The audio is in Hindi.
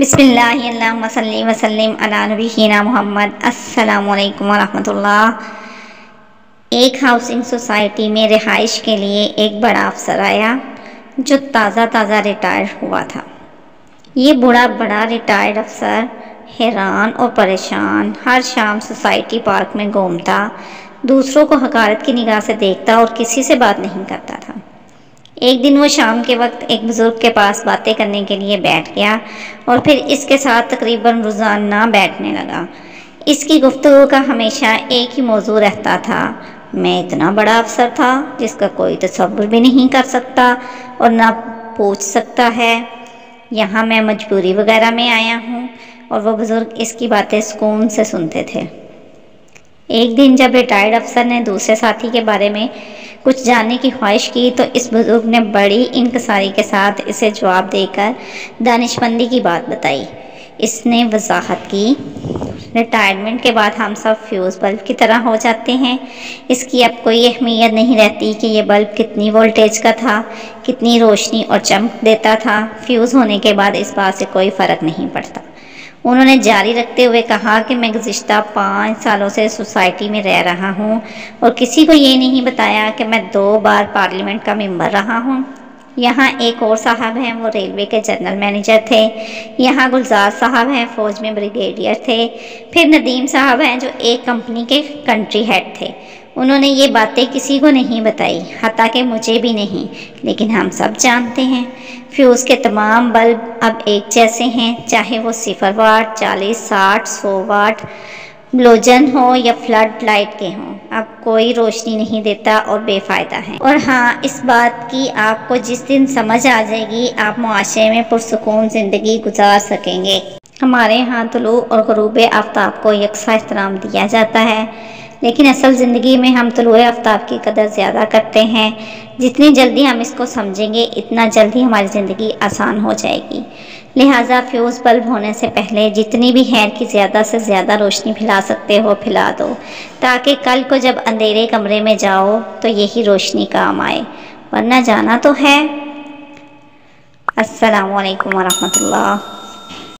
बिस्मिल्लाहिर्रहमानिर्रहीम वसल्ली वसल्लिम अला नबीना मोहम्मद। अस्सलाम वालेकुम वरहमतुल्लाह। एक हाउसिंग सोसाइटी में रिहाइश के लिए एक बड़ा अफसर आया जो ताज़ा ताज़ा रिटायर हुआ था। ये बड़ा रिटायर्ड अफसर हैरान और परेशान हर शाम सोसाइटी पार्क में घूमता, दूसरों को हकारत की निगाह से देखता और किसी से बात नहीं करता था। एक दिन वो शाम के वक्त एक बुज़ुर्ग के पास बातें करने के लिए बैठ गया और फिर इसके साथ तकरीबन रोज़ाना बैठने लगा। इसकी गुफ्तगू का हमेशा एक ही मौजू रहता था, मैं इतना बड़ा अफसर था जिसका कोई तसव्वुर भी नहीं कर सकता और ना पूछ सकता है, यहाँ मैं मजबूरी वगैरह में आया हूँ। और वह बुज़ुर्ग इसकी बातें सुकून से सुनते थे। एक दिन जब रिटायर्ड अफसर ने दूसरे साथी के बारे में कुछ जानने की ख्वाहिश की तो इस बुज़ुर्ग ने बड़ी इंकसारी के साथ इसे जवाब देकर दानिशमंदी की बात बताई। इसने वजाहत की, रिटायरमेंट के बाद हम सब फ्यूज़ बल्ब की तरह हो जाते हैं, इसकी अब कोई अहमियत नहीं रहती कि यह बल्ब कितनी वोल्टेज का था, कितनी रोशनी और चमक देता था। फ्यूज़ होने के बाद इस बात से कोई फ़र्क नहीं पड़ता। उन्होंने जारी रखते हुए कहा कि मैं गुज़िश्ता 5 सालों से सोसाइटी में रह रहा हूँ और किसी को ये नहीं बताया कि मैं 2 बार पार्लियामेंट का मेंबर रहा हूँ। यहाँ एक और साहब हैं, वो रेलवे के जनरल मैनेजर थे। यहाँ गुलजार साहब हैं, फ़ौज में ब्रिगेडियर थे। फिर नदीम साहब हैं जो एक कंपनी के कंट्री हेड थे। उन्होंने ये बातें किसी को नहीं बताई, हत्ता कि मुझे भी नहीं, लेकिन हम सब जानते हैं फ्यूज़ के तमाम बल्ब अब एक जैसे हैं, चाहे वो 0 वाट, 40, 60, 100 वाट ब्लोजन हो या फ्लड लाइट के हों, अब कोई रोशनी नहीं देता और बेफ़ायदा है। और हाँ, इस बात की आपको जिस दिन समझ आ जाएगी आप मुआशरे में पुरसुकून ज़िंदगी गुजार सकेंगे। हमारे यहाँ तुलू और गुरूब आफ्ताब को यकसा एहतराम दिया जाता है, लेकिन असल ज़िंदगी में हम तुलू आफ्ताब की कदर ज़्यादा करते हैं। जितनी जल्दी हम इसको समझेंगे इतना जल्दी हमारी ज़िंदगी आसान हो जाएगी। लिहाजा फ्यूज़ बल्ब होने से पहले जितनी भी हैर की ज़्यादा से ज़्यादा रोशनी फैला सकते हो फैला दो, ताकि कल को जब अंधेरे कमरे में जाओ तो यही रोशनी काम आए, वरना जाना तो है। अस्सलाम वालेकुम वरहमतुल्लाह।